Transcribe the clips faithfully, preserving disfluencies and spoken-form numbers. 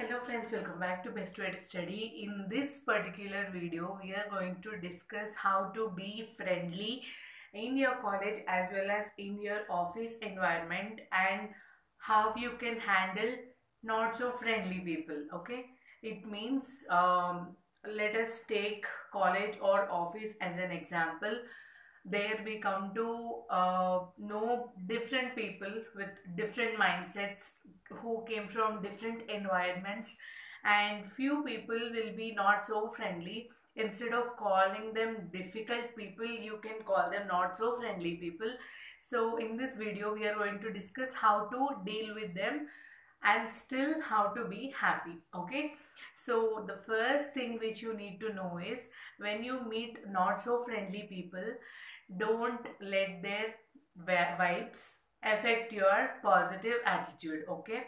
Hello friends, welcome back to Best Way to Study. In this particular video, we are going to discuss how to be friendly in your college as well as in your office environment and how you can handle not so friendly people. Okay, it means um, let us take college or office as an example. There we come to uh, know different people with different mindsets who came from different environments, and few people will be not so friendly. Instead of calling them difficult people, you can call them not so friendly people. So in this video we are going to discuss how to deal with them and still how to be happy. Okay, so the first thing which you need to know is, when you meet not so friendly people, don't let their vibes affect your positive attitude. Okay,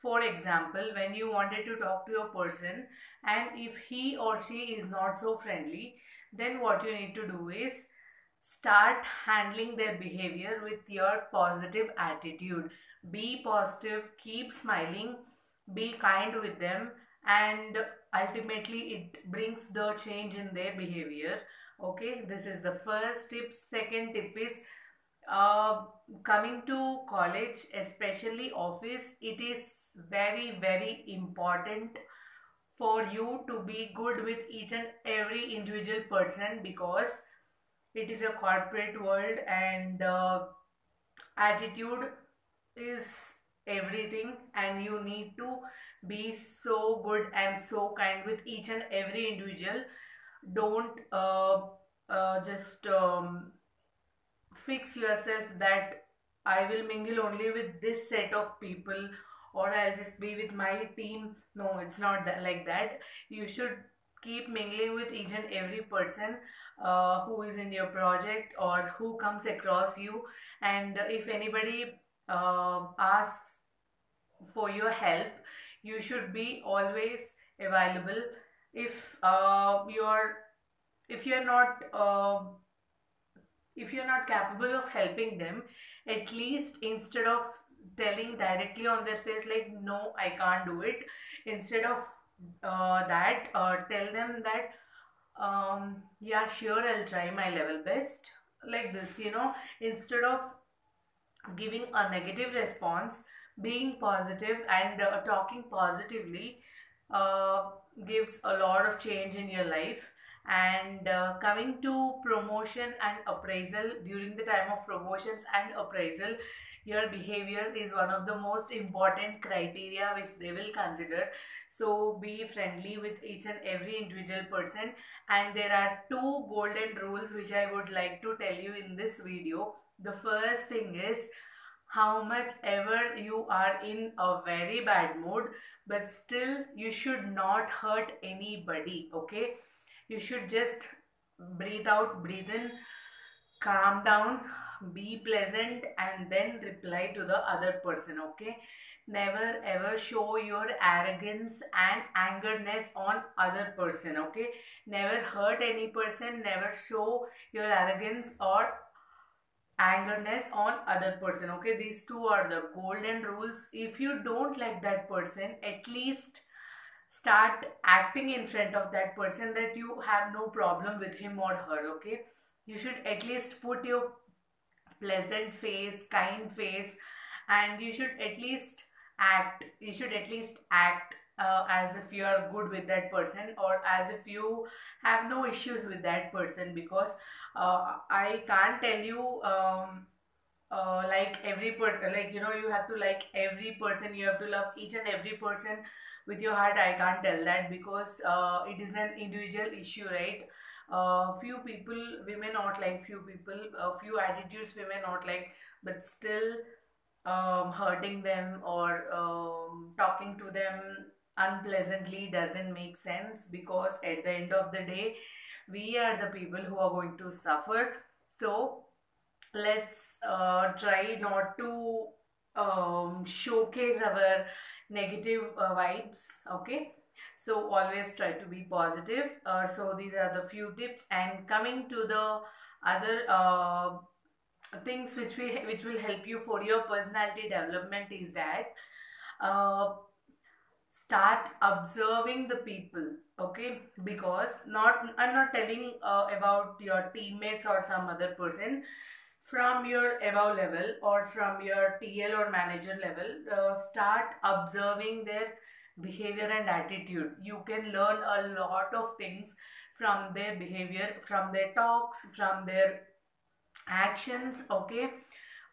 for example, when you wanted to talk to a person and if he or she is not so friendly, then what you need to do is start handling their behavior with your positive attitude. Be positive, keep smiling, be kind with them, and ultimately it brings the change in their behavior. Okay, this is the first tip. Second tip is, uh, coming to college, especially office, it is very very important for you to be good with each and every individual person, because it is a corporate world and uh, attitude is everything, and you need to be so good and so kind with each and every individual. Don't uh, uh, just um, fix yourself that I will mingle only with this set of people or I'll just be with my team. No, it's not that, like that. You should keep mingling with each and every person uh, who is in your project or who comes across you, and if anybody uh, asks for your help, you should be always available. If uh, you're if you're not uh, if you're not capable of helping them, at least instead of telling directly on their face like, no, I can't do it, instead of Uh, that uh, tell them that um, yeah, sure, I'll try my level best, like this, you know. Instead of giving a negative response, being positive and uh, talking positively uh, gives a lot of change in your life. And uh, coming to promotion and appraisal, during the time of promotions and appraisal, your behavior is one of the most important criteria which they will consider. So be friendly with each and every individual person. And there are two golden rules which I would like to tell you in this video. The first thing is, how much ever you are in a very bad mood, but still you should not hurt anybody. Okay, you should just breathe out, breathe in, calm down, be pleasant, and then reply to the other person. Okay, never ever show your arrogance and angerness on other person. Okay, never hurt any person, never show your arrogance or angerness on other person. Okay, these two are the golden rules. If you don't like that person, at least start acting in front of that person that you have no problem with him or her. Okay, you should at least put your pleasant face, kind face, and you should at least act you should at least act uh, as if you are good with that person or as if you have no issues with that person, because uh, I can't tell you um, uh, like every person, like, you know, you have to like every person, you have to love each and every person with your heart. I can't tell that, because uh, it is an individual issue, right? Uh, few people we may not like, few people uh, few attitudes we may not like, but still um, hurting them or um, talking to them unpleasantly doesn't make sense, because at the end of the day we are the people who are going to suffer. So let's uh, try not to um, showcase our negative uh, vibes. Okay, so always try to be positive. Uh, so these are the few tips. And coming to the other uh, things which we which will help you for your personality development is that uh, start observing the people, okay? Because not I'm not telling uh, about your teammates or some other person. From your above level or from your T L or manager level, uh, start observing their behavior and attitude. You can learn a lot of things from their behavior, from their talks, from their actions, okay?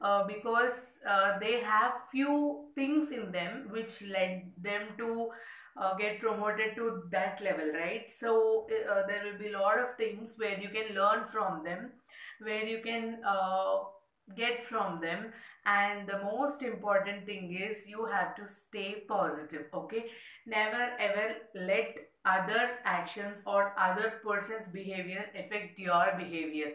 Uh, because uh, they have few things in them which led them to uh, get promoted to that level, right? So uh, there will be a lot of things where you can learn from them, where you can uh, get from them, and the most important thing is you have to stay positive, okay? Never ever let other actions or other person's behavior affect your behavior.